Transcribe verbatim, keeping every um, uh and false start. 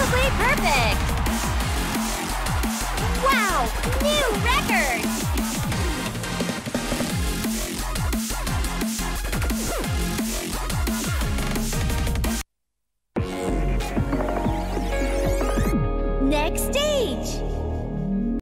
Absolutely perfect! Wow! New record!